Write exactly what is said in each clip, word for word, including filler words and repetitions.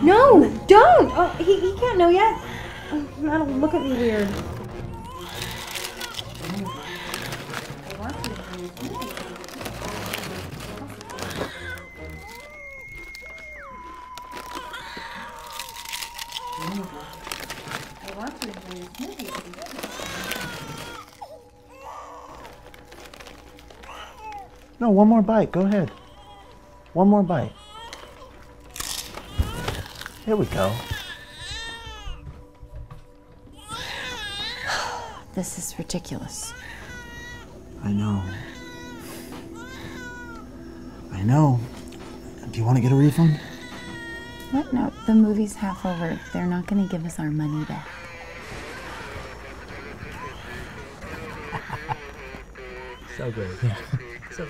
No, don't! Oh, he, he can't know yet. That'll look at me weird. I want you to. No, one more bite. Go ahead. One more bite. Here we go. This is ridiculous. I know. I know. Do you want to get a refund? What? No, the movie's half over. They're not going to give us our money back. So great. Yeah. So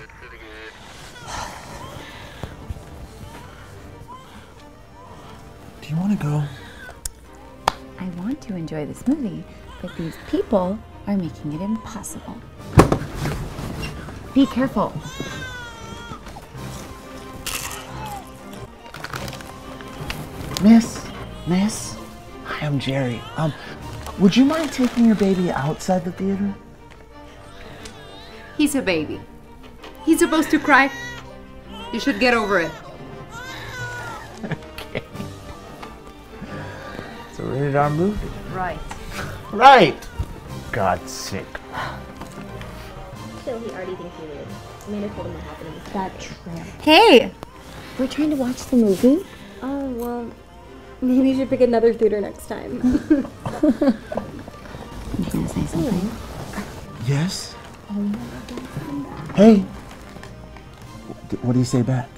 you want to go? I want to enjoy this movie, but these people are making it impossible. Be careful. Miss, miss, hi, I'm Jerry. Um, would you mind taking your baby outside the theater? He's a baby. He's supposed to cry. You should get over it. It's a rated R movie. Right. Right! God's sake. So he already thinks he did. Amanda told him what happened. That tramp. Hey! We're trying to watch the movie. Oh, well, maybe you should pick another theater next time. You gonna say something? Yes? Oh my God. Hey! What do you say back?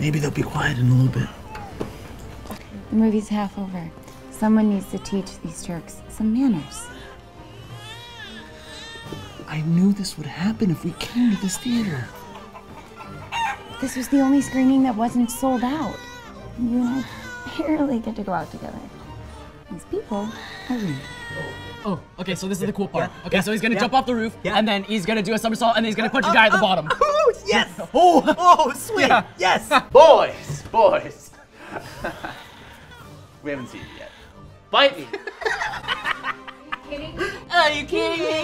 Maybe they'll be quiet in a little bit. The movie's half over. Someone needs to teach these jerks some manners. I knew this would happen if we came to this theater. This was the only screening that wasn't sold out. You and I barely get to go out together. These people are rude. Oh, okay, so this is the cool part. Yeah, okay, yeah, so he's gonna yeah. jump off the roof, yeah. and then he's gonna do a somersault, and he's gonna punch uh, a guy uh, at the bottom. Oh, yes! Oh, oh sweet! Yeah. Yes! Boys, boys. We haven't seen it yet. Bite me! Are you kidding? Are you kidding me?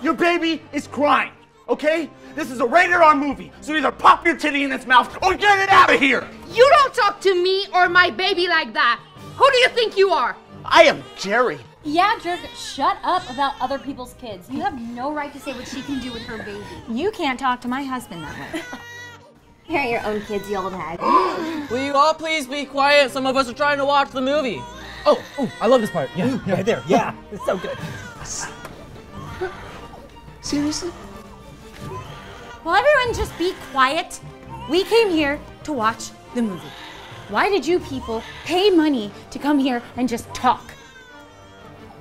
Your baby is crying, okay? This is a rated R movie, so either pop your titty in its mouth or get it out of here! You don't talk to me or my baby like that! Who do you think you are? I am Jerry. Yeah, jerk, shut up about other people's kids. You have no right to say what she can do with her baby. You can't talk to my husband that way. Here are your own kids, you old hag. Will you all please be quiet? Some of us are trying to watch the movie. Oh, oh, I love this part. Yeah, Ooh, yeah. right there. Yeah, it's so good. Seriously? Will everyone just be quiet? We came here to watch the movie. Why did you people pay money to come here and just talk?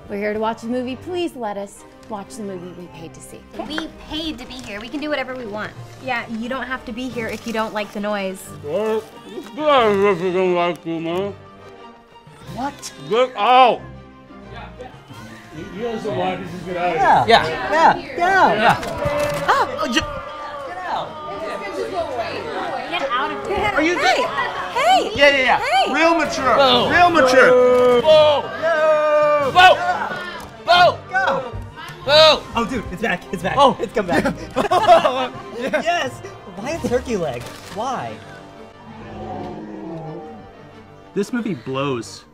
We're here to watch the movie. Please let us watch the movie we paid to see. We paid to be here. We can do whatever we want. Yeah, you don't have to be here if you don't like the noise. What? If you don't like the noise. What? Get out! Yeah, yeah. You guys are watching this. Get out. Yeah, yeah, yeah. Get out! Get out! Just go away. Get out of here. Are you hey. hey! Hey! Yeah, yeah, yeah. Hey. Real mature. Whoa. Real mature. Whoa! Whoa! Whoa! Whoa! Go! Whoa! Oh, dude, it's back. It's back. Oh, it's come back. Yeah. Yes! Why a turkey leg? Why? This movie blows.